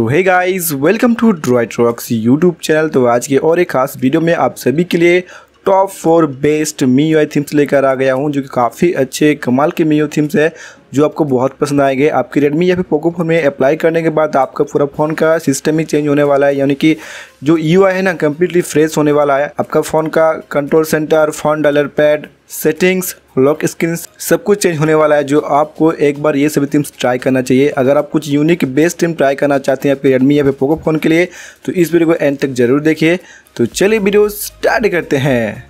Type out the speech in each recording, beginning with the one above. तो hey guys, welcome to Droid Rocks YouTube channel. तो आज के और एक खास वीडियो में आप सभी के लिए टॉप 4 बेस्ट MIUI थीम्स लेकर आ गया हूं, जो कि काफ़ी अच्छे कमाल के MIUI थीम्स है जो आपको बहुत पसंद आएंगे। आपके रेडमी या फिर पोको फ़ोन में अप्लाई करने के बाद आपका पूरा फ़ोन का सिस्टम ही चेंज होने वाला है, यानी कि जो UI है ना कम्प्लीटली फ्रेश होने वाला है। आपका फ़ोन का control centre, phone dialer pad, settings, lock screen सब कुछ चेंज होने वाला है। जो आपको एक बार ये सभी थीम्स ट्राई करना चाहिए। अगर आप कुछ यूनिक बेस्ट थीम ट्राई करना चाहते हैं आपके रेडमी या फिर पोको फ़ोन के लिए तो इस वीडियो को एंड तक जरूर देखिए। तो चलिए वीडियो स्टार्ट करते हैं।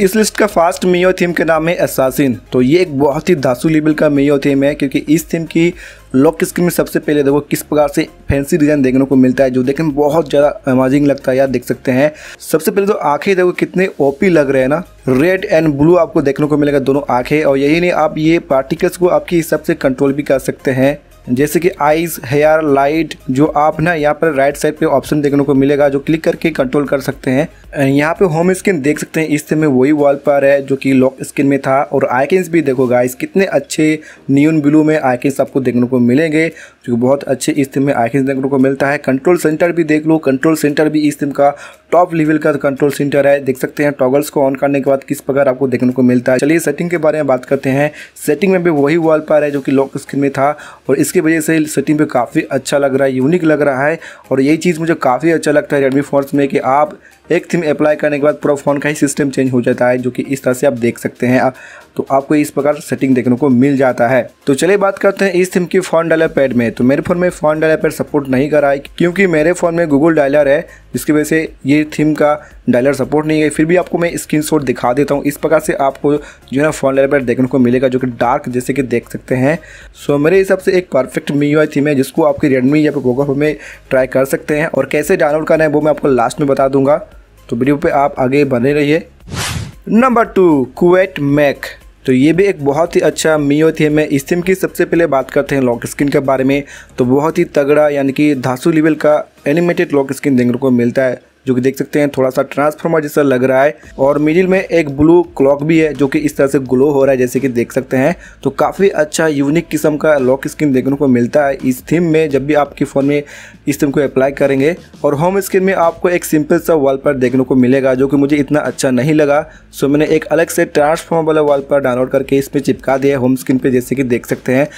इस लिस्ट का फास्ट MIUI थीम का नाम है असासिन। तो ये एक बहुत ही धांसू लेवल का MIUI थीम है, क्योंकि इस थीम की लॉक स्क्रीन में सबसे पहले देखो किस प्रकार से फैंसी डिज़ाइन देखने को मिलता है, जो देखने में बहुत ज़्यादा अमेजिंग लगता है। यार देख सकते हैं, सबसे पहले तो आंखें देखो कितने ओपी लग रहे हैं ना। रेड एंड ब्लू आपको देखने को मिलेगा दोनों आंखें, और यही नहीं आप ये पार्टिकल्स को आपके हिसाब से कंट्रोल भी कर सकते हैं, जैसे कि आइज़, हेयर, लाइट, जो आप ना यहाँ पर राइट साइड पे ऑप्शन देखने को मिलेगा जो क्लिक करके कंट्रोल कर सकते हैं। यहाँ पे होम स्क्रीन देख सकते हैं, इस समय वही वॉलपेपर है जो कि लॉक स्क्रीन में था। और आइकन्स भी देखो गाइस, कितने अच्छे नियॉन ब्लू में आइकन्स आपको देखने को मिलेंगे, जो बहुत अच्छे इस थीम में आइकन्स देखने को मिलता है। कंट्रोल सेंटर भी देख लो, कंट्रोल सेंटर भी इस थीम का टॉप लेवल का कंट्रोल सेंटर है। देख सकते हैं टॉगल्स को ऑन करने के बाद किस प्रकार आपको देखने को मिलता है। चलिए सेटिंग के बारे में बात करते हैं। सेटिंग में भी वही वॉलपेपर है जो कि लॉक स्क्रीन में था, और इसकी वजह से सेटिंग पे काफ़ी अच्छा लग रहा है, यूनिक लग रहा है। और यही चीज़ मुझे काफ़ी अच्छा लगता है रेडमी फोन्स में कि आप एक थीम अप्लाई करने के बाद पूरा फ़ोन का ही सिस्टम चेंज हो जाता है, जो कि इस तरह से आप देख सकते हैं। तो आपको इस प्रकार सेटिंग देखने को मिल जाता है। तो चलिए बात करते हैं इस थीम की फ़ॉन्ट डायलर पैड में। तो मेरे फ़ोन में फ़ॉन्ट डायलर पैड सपोर्ट नहीं कर रहा है, क्योंकि मेरे फ़ोन में गूगल डायलर है, जिसकी वजह से ये थीम का डायलर सपोर्ट नहीं है। फिर भी आपको मैं स्क्रीनशॉट दिखा देता हूँ। इस प्रकार से आपको जो है ना फ़ॉन्ट डायलर पैड देखने को मिलेगा, जो कि डार्क जैसे कि देख सकते हैं। सो मेरे हिसाब से एक परफेक्ट MIUI थीम है, जिसको आपके रेडमी या फिर पोको में ट्राई कर सकते हैं। और कैसे डाउनलोड करना है वो मैं आपको लास्ट में बता दूंगा, तो वीडियो पे आप आगे बने रहिए। Number 2 Kuwait Mac. तो ये भी एक बहुत ही अच्छा MIUI थीम है। इस थीम की सबसे पहले बात करते हैं लॉक स्क्रीन के बारे में। तो बहुत ही तगड़ा यानी कि धांसू लेवल का एनिमेटेड लॉक स्क्रीन देखने को मिलता है, जो कि देख सकते हैं थोड़ा सा ट्रांसफॉर्मर जैसा लग रहा है। और मिडिल में एक ब्लू क्लॉक भी है जो कि इस तरह से ग्लो हो रहा है, जैसे कि देख सकते हैं। तो काफ़ी अच्छा यूनिक किस्म का लॉक स्क्रीन देखने को मिलता है इस थीम में, जब भी आपके फ़ोन में इस थीम को अप्लाई करेंगे। और होम स्क्रीन में आपको एक सिंपल सा वॉलपेपर देखने को मिलेगा, जो कि मुझे इतना अच्छा नहीं लगा। सो मैंने एक अलग से ट्रांसफॉर्मर वाला वॉलपेपर डाउनलोड करके इस पर चिपका दिया है होम स्क्रीन पर, जैसे कि देख सकते हैं।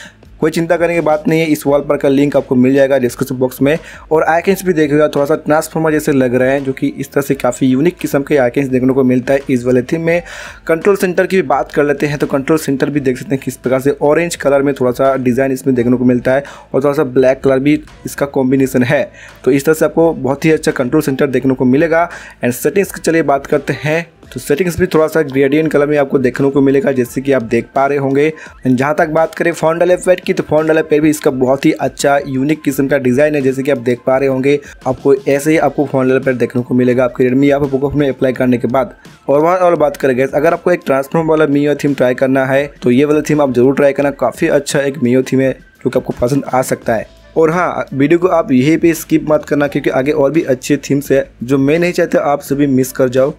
कोई चिंता करने की बात नहीं है, इस वॉलपेपर का लिंक आपको मिल जाएगा डिस्क्रिप्शन बॉक्स में। और आइकन्स भी देखिएगा, थोड़ा सा ट्रांसफॉर्मर जैसे लग रहे हैं, जो कि इस तरह से काफ़ी यूनिक किस्म के आइकन्स देखने को मिलता है इस वाले थीम में। कंट्रोल सेंटर की भी बात कर लेते हैं, तो कंट्रोल सेंटर भी देख सकते हैं किस प्रकार से ऑरेंज कलर में थोड़ा सा डिज़ाइन इसमें देखने को मिलता है, और थोड़ा सा ब्लैक कलर भी इसका कॉम्बिनेशन है। तो इस तरह से आपको बहुत ही अच्छा कंट्रोल सेंटर देखने को मिलेगा। एंड सेटिंग्स की चलिए बात करते हैं। तो सेटिंग्स भी थोड़ा सा ग्रेडियंट कलर में आपको देखने को मिलेगा, जैसे कि आप देख पा रहे होंगे। जहाँ तक बात करें फ़ॉन्ट डायलर पैड की, तो फ़ॉन्ट डायलर पैड भी इसका बहुत ही अच्छा यूनिक किस्म का डिज़ाइन है, जैसे कि आप देख पा रहे होंगे। आपको ऐसे ही आपको फ़ॉन्ट डायलर पैड देखने को मिलेगा आपके रेडमी या फिर पोको में अप्लाई करने के बाद। और वहाँ और बात करें गाइस, अगर आपको एक ट्रांसफॉर्म वाला MIUI थीम ट्राई करना है तो ये वाला थीम आप जरूर ट्राई करना। काफ़ी अच्छा एक MIUI थीम है जो कि आपको पसंद आ सकता है। और हाँ, वीडियो को आप यहीं पर स्किप मत करना, क्योंकि आगे और भी अच्छे थीम्स है जो मैं नहीं चाहता आप सभी मिस कर जाओ।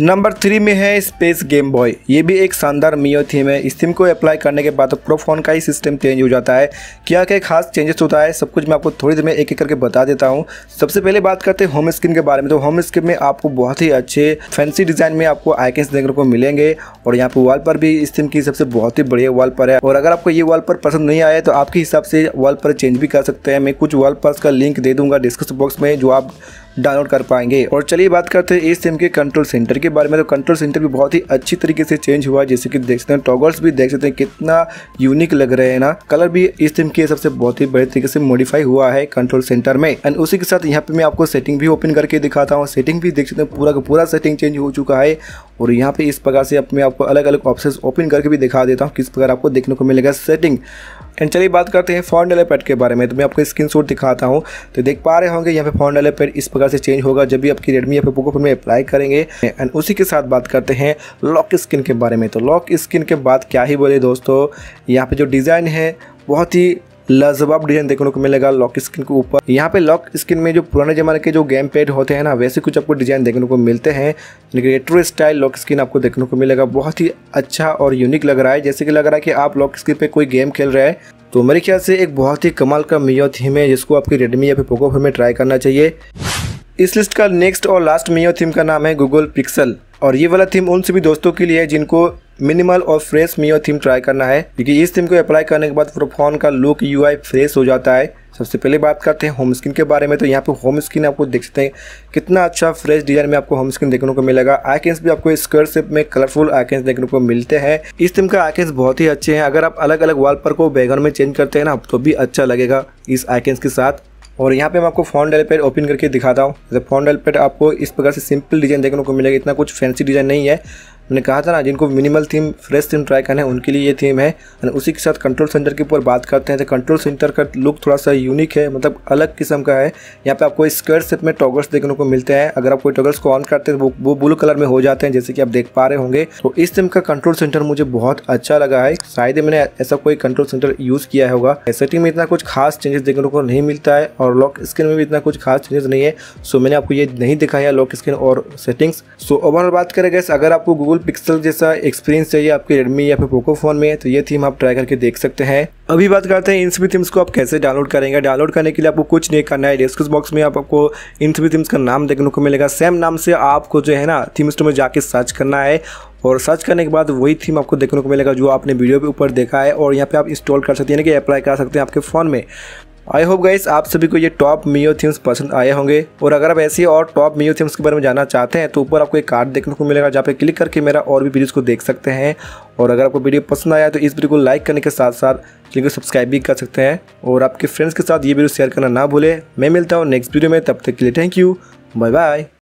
नंबर 3 में है स्पेस गेम बॉय। ये भी एक शानदार MIUI थीम है। इस थीम को अप्लाई करने के बाद पूरा फ़ोन का ही सिस्टम चेंज हो जाता है। क्या क्या खास चेंजेस होता है सब कुछ मैं आपको थोड़ी देर में एक एक करके बता देता हूँ। सबसे पहले बात करते हैं होम स्क्रीन के बारे में। तो होम स्क्रीन में आपको बहुत ही अच्छे फैंसी डिज़ाइन में आपको आइकन्स देखने को मिलेंगे, और यहाँ पर वॉलपेपर भी इस थीम की सबसे बहुत ही बढ़िया वॉलपेपर है। और अगर आपको ये वॉलपेपर पसंद नहीं आया तो आपके हिसाब से वॉलपेपर चेंज भी कर सकते हैं। मैं कुछ वॉलपेपर्स का लिंक दे दूँगा डिस्क्रिप्शन बॉक्स में, जो आप डाउनलोड कर पाएंगे। और चलिए बात करते हैं इस थीम के कंट्रोल सेंटर के बारे में। तो कंट्रोल सेंटर भी बहुत ही अच्छी तरीके से चेंज हुआ है, जैसे कि देख सकते हैं। टॉगल्स भी देख सकते हैं कितना यूनिक लग रहे हैं ना। कलर भी इस थीम के सबसे बहुत ही बड़े तरीके से मॉडिफाई हुआ है कंट्रोल सेंटर में। एंड उसी के साथ यहाँ पे मैं आपको सेटिंग भी ओपन करके दिखाता हूँ। सेटिंग भी देख सकते हैं, पूरा का पूरा सेटिंग चेंज हो चुका है। और यहाँ पे इस प्रकार से मैं आपको अलग अलग ऑप्शंस ओपन करके भी दिखा देता हूँ किस प्रकार आपको देखने को मिलेगा सेटिंग। एंड चलिए बात करते हैं फ़ॉन्ट डायलर पैड के बारे में। तो मैं आपको स्क्रीनशॉट दिखाता हूँ। तो देख पा रहे होंगे यहाँ पे फ़ॉन्ट डायलर पैड इस प्रकार से चेंज होगा जब भी आपकी रेडमी या फिर पोको फोन में अप्लाई करेंगे। एंड उसी के साथ बात करते हैं लॉक स्क्रीन के बारे में। तो लॉक स्क्रीन के बाद क्या ही बोले दोस्तों, यहाँ पर जो डिज़ाइन है बहुत ही लाजवाब डिज़ाइन देखने को मिलेगा लॉक स्क्रीन के ऊपर। यहाँ पे लॉक स्क्रीन में जो पुराने ज़माने के जो गेम पैड होते हैं ना, वैसे कुछ आपको डिज़ाइन देखने को मिलते हैं। लेकिन रेट्रो स्टाइल लॉक स्क्रीन आपको देखने को मिलेगा, बहुत ही अच्छा और यूनिक लग रहा है। जैसे कि लग रहा है कि आप लॉक स्क्रीन पे कोई गेम खेल रहे हैं। तो मेरे ख्याल से एक बहुत ही कमाल का मियो थीम है जिसको आपकी रेडमी या फिर पोको फोन में ट्राई करना चाहिए। इस लिस्ट का नेक्स्ट और लास्ट मियो थीम का नाम है गूगल पिक्सल, और ये वाला थीम उन सभी दोस्तों के लिए है जिनको मिनिमल और फ्रेश मियो थीम ट्राई करना है, क्योंकि इस थीम को अप्लाई करने के बाद फोन का लुक यूआई फ्रेश हो जाता है। सबसे पहले बात करते हैं होम स्क्रीन के बारे में, तो यहाँ पे होम स्क्रीन आपको देख सकते हैं कितना अच्छा फ्रेश डिजाइन में आपको होम स्क्रीन देखने को मिलेगा। आइकन्स भी आपको स्क्वायर शेप में कलरफुल आइकन्स देखने को मिलते हैं। इस थीम का आइकन्स बहुत ही अच्छे हैं, अगर आप अलग अलग वॉलपेपर को बैकग्राउंड में चेंज करते हैं ना तो भी अच्छा लगेगा इस आइकन्स के साथ। और यहाँ पे मैं आपको फॉन्ट डायल पैड ओपन करके दिखाता हूँ। जैसे फॉन्ट डायल पैड आपको इस प्रकार से सिंपल डिजाइन देखने को मिलेगा, इतना कुछ फैंसी डिजाइन नहीं है। मैंने कहा था ना जिनको minimal theme fresh theme try करना है उनके लिए ये थीम है। और उसी के साथ कंट्रोल सेंटर के ऊपर बात करते हैं तो कंट्रोल सेंटर का लुक थोड़ा सा यूनिक है, मतलब अलग किस्म का है। यहाँ पे आपको स्क्वायर शेप में टॉगल्स देखने को मिलते हैं, अगर आप कोई टॉगल्स को ऑन करते हैं तो वो ब्लू कलर में हो जाते हैं जैसे कि आप देख पा रहे होंगे। तो इस थीम का कंट्रोल सेंटर मुझे बहुत अच्छा लगा है, शायद मैंने ऐसा कोई कंट्रोल सेंटर यूज़ किया होगा। सेटिंग में इतना कुछ खास चेंजेस देखने को नहीं मिलता है और लॉक स्क्रीन में भी इतना कुछ खास चेंजेस नहीं है, सो मैंने आपको ये नहीं दिखाया लॉक स्क्रीन और सेटिंग्स। सो ओवरऑल बात करेंगे, अगर आपको पिक्सल जैसा एक्सपीरियंस चाहिए आपके रेडमी या फिर पोको फोन में तो ये थीम आप ट्राई करके देख सकते हैं। अभी बात करते हैं इन सभी थीम्स को आप कैसे डाउनलोड करेंगे। डाउनलोड करने के लिए आपको कुछ नहीं करना है, डिस्क्रिप्शन बॉक्स में आपको इन सभी थीम्स का नाम देखने को मिलेगा। सेम नाम से आपको जो है ना थीम स्टोर में जाके सर्च करना है, और सर्च करने के बाद वही थीम आपको देखने को मिलेगा जो आपने वीडियो के ऊपर देखा है, और यहाँ पे आप इंस्टॉल कर सकते हैं कि अप्लाई कर सकते हैं आपके फ़ोन में। आई होप गाइस आप सभी को ये टॉप मियो थीम्स पसंद आए होंगे, और अगर आप ऐसी और टॉप मियो थीम्स के बारे में जानना चाहते हैं तो ऊपर आपको एक कार्ड देखने को मिलेगा जहाँ पे क्लिक करके मेरा और भी वीडियोस को देख सकते हैं। और अगर आपको वीडियो पसंद आया तो इस वीडियो को लाइक करने के साथ साथ चैनल को सब्सक्राइब भी कर सकते हैं, और आपके फ्रेंड्स के साथ ये वीडियो शेयर करना ना भूलें। मैं मिलता हूँ नेक्स्ट वीडियो में, तब तक के लिए थैंक यू, बाय बाय।